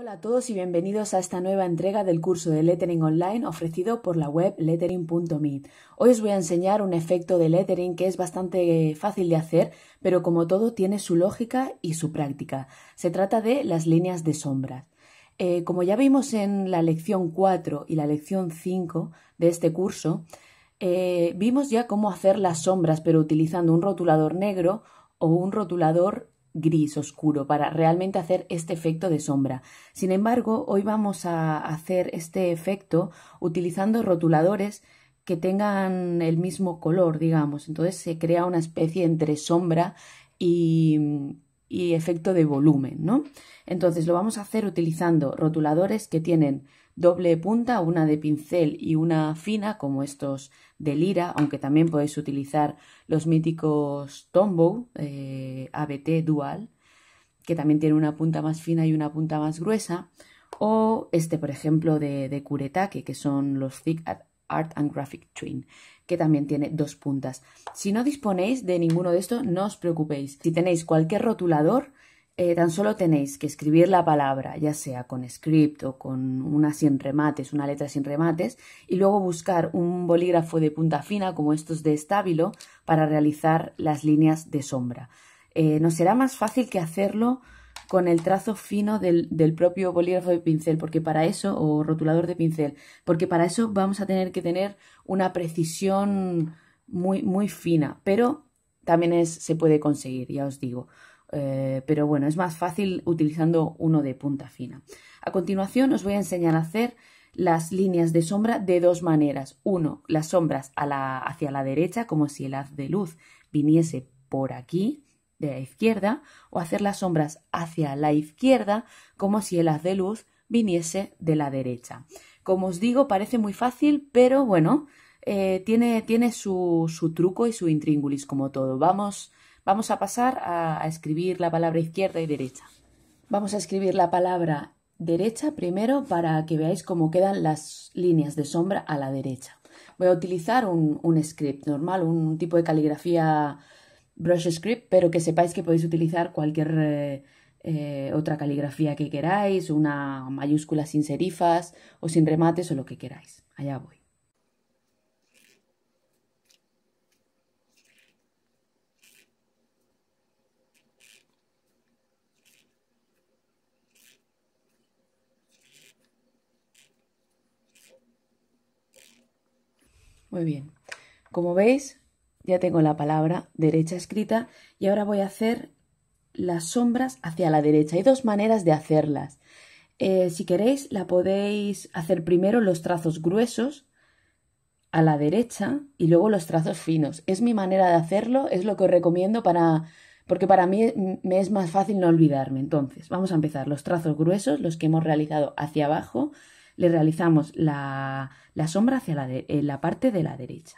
Hola a todos y bienvenidos a esta nueva entrega del curso de Lettering Online ofrecido por la web lettering.me. Hoy os voy a enseñar un efecto de lettering que es bastante fácil de hacer, pero como todo tiene su lógica y su práctica. Se trata de las líneas de sombras. Como ya vimos en la lección 4 y la lección 5 de este curso, vimos ya cómo hacer las sombras, pero utilizando un rotulador negro o un rotulador gris oscuro para realmente hacer este efecto de sombra. Sin embargo, hoy vamos a hacer este efecto utilizando rotuladores que tengan el mismo color, digamos. Entonces se crea una especie entre sombra y efecto de volumen, ¿no? Entonces lo vamos a hacer utilizando rotuladores que tienen doble punta, una de pincel y una fina, como estos de Lyra, aunque también podéis utilizar los míticos Tombow ABT Dual, que también tiene una punta más fina y una punta más gruesa, o este, por ejemplo, de Kuretake, que son los Zig Art and Graphic Twin, que también tiene dos puntas. Si no disponéis de ninguno de estos, no os preocupéis. Si tenéis cualquier rotulador, tan solo tenéis que escribir la palabra, ya sea con script o con una sin remates, una letra sin remates, y luego buscar un bolígrafo de punta fina como estos de Stabilo para realizar las líneas de sombra. Nos será más fácil que hacerlo con el trazo fino del propio bolígrafo de pincel, porque para eso, o rotulador de pincel, porque para eso vamos a tener que tener una precisión muy, muy fina, pero también se puede conseguir, ya os digo. Pero bueno, es más fácil utilizando uno de punta fina. A continuación os voy a enseñar a hacer las líneas de sombra de dos maneras. Uno, las sombras hacia la derecha, como si el haz de luz viniese por aquí, de la izquierda, o hacer las sombras hacia la izquierda, como si el haz de luz viniese de la derecha. Como os digo, parece muy fácil, pero bueno, tiene su truco y su intríngulis, como todo. Vamos a pasar a escribir la palabra izquierda y derecha. Vamos a escribir la palabra derecha primero para que veáis cómo quedan las líneas de sombra a la derecha. Voy a utilizar un script normal, un tipo de caligrafía brush script, pero que sepáis que podéis utilizar cualquier otra caligrafía que queráis, una mayúscula sin serifas o sin remates o lo que queráis. Allá voy. Muy bien, como veis ya tengo la palabra derecha escrita y ahora voy a hacer las sombras hacia la derecha. Hay dos maneras de hacerlas. Si queréis la podéis hacer primero los trazos gruesos a la derecha y luego los trazos finos. Es mi manera de hacerlo, es lo que os recomiendo porque para mí me es más fácil no olvidarme. Entonces vamos a empezar los trazos gruesos, los que hemos realizado hacia abajo. Le realizamos la sombra hacia la parte de la derecha.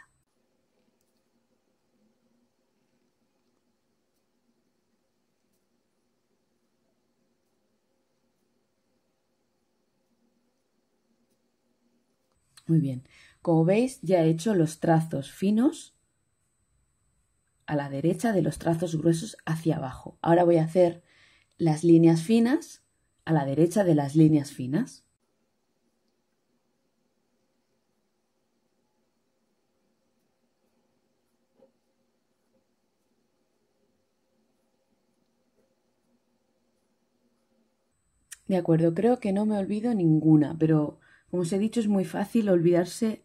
Muy bien, como veis ya he hecho los trazos finos a la derecha de los trazos gruesos hacia abajo. Ahora voy a hacer las líneas finas a la derecha de las líneas finas. De acuerdo, creo que no me olvido ninguna, pero como os he dicho es muy fácil olvidarse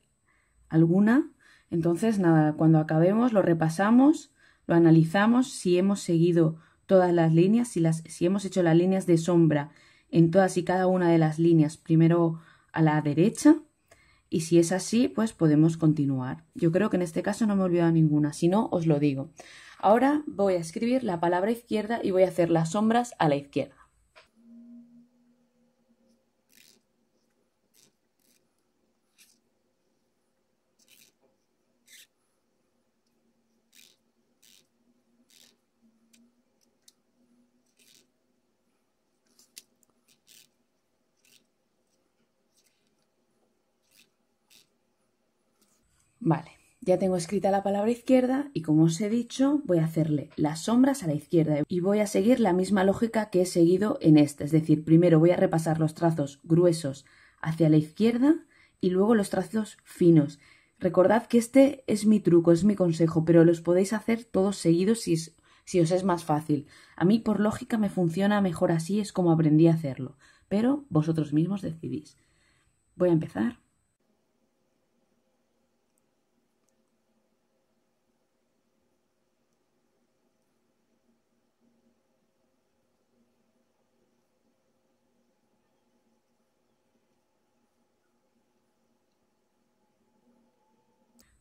alguna. Entonces nada, cuando acabemos lo repasamos, lo analizamos, si hemos seguido todas las líneas, si hemos hecho las líneas de sombra en todas y cada una de las líneas, primero a la derecha, y si es así pues podemos continuar. Yo creo que en este caso no me he olvidado ninguna, si no os lo digo. Ahora voy a escribir la palabra izquierda y voy a hacer las sombras a la izquierda. Vale, Ya tengo escrita la palabra izquierda y, como os he dicho, voy a hacerle las sombras a la izquierda y voy a seguir la misma lógica que he seguido en este, es decir, primero voy a repasar los trazos gruesos hacia la izquierda y luego los trazos finos. Recordad que este es mi truco, es mi consejo, pero los podéis hacer todos seguidos si os es más fácil. A mí, por lógica, me funciona mejor así, es como aprendí a hacerlo, pero vosotros mismos decidís. Voy a empezar.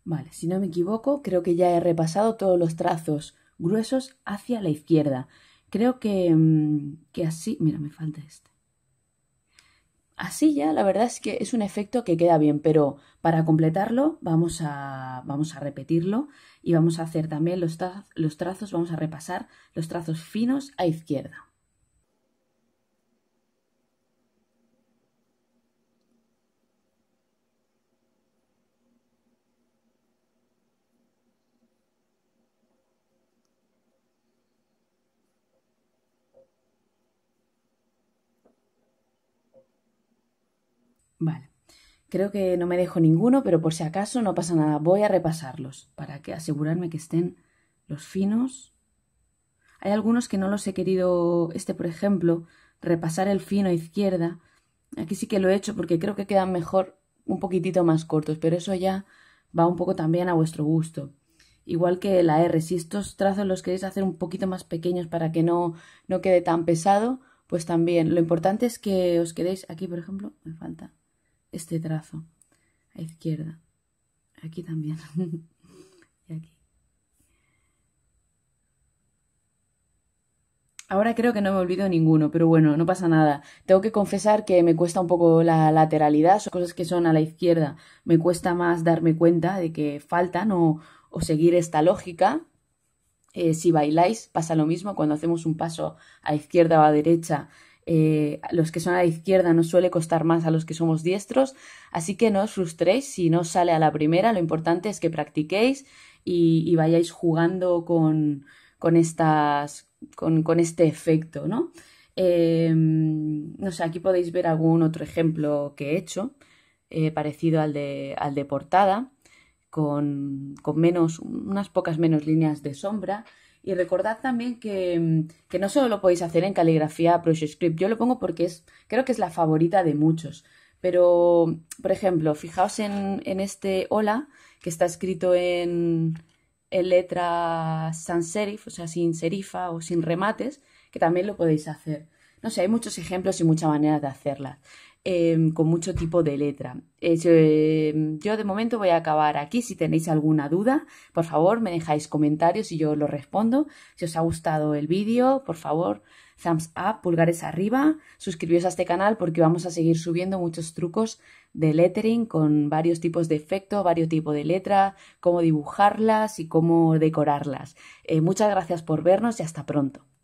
Vale, si no me equivoco, creo que ya he repasado todos los trazos gruesos hacia la izquierda. Creo que así... Mira, me falta este. Así ya, la verdad es que es un efecto que queda bien, pero para completarlo vamos a repetirlo y vamos a hacer también los trazos, vamos a repasar los trazos finos a izquierda. Vale, creo que no me dejo ninguno, pero por si acaso no pasa nada, voy a repasarlos para asegurarme que estén los finos. Hay algunos que no los he querido, por ejemplo, repasar el fino izquierda. Aquí sí que lo he hecho porque creo que quedan mejor un poquitito más cortos, pero eso ya va un poco también a vuestro gusto. Igual que la R, si estos trazos los queréis hacer un poquito más pequeños para que no quede tan pesado, pues también. Lo importante es que os quedéis aquí, por ejemplo, me falta este trazo a izquierda, aquí también y aquí. Ahora creo que no me olvido ninguno, pero bueno, no pasa nada. Tengo que confesar que me cuesta un poco la lateralidad, son cosas que son a la izquierda, me cuesta más darme cuenta de que faltan o seguir esta lógica. Si bailáis pasa lo mismo, cuando hacemos un paso a izquierda o a derecha, los que son a la izquierda nos suele costar más a los que somos diestros, así que no os frustréis si no os sale a la primera. Lo importante es que practiquéis y vayáis jugando con este efecto, ¿no? No sé, aquí podéis ver algún otro ejemplo que he hecho, parecido al de portada, con menos, unas pocas menos líneas de sombra. Y recordad también que no solo lo podéis hacer en caligrafía ProjectScript, yo lo pongo porque creo que es la favorita de muchos, pero por ejemplo, fijaos en este hola, que está escrito en letra sans serif, o sea, sin serifa o sin remates, que también lo podéis hacer. No sé, hay muchos ejemplos y muchas maneras de hacerlas, con mucho tipo de letra. Yo de momento voy a acabar aquí. Si tenéis alguna duda, por favor, me dejáis comentarios y yo los respondo. Si os ha gustado el vídeo, por favor, thumbs up, pulgares arriba, suscribiros a este canal porque vamos a seguir subiendo muchos trucos de lettering con varios tipos de efecto, varios tipos de letra, cómo dibujarlas y cómo decorarlas. Muchas gracias por vernos y hasta pronto.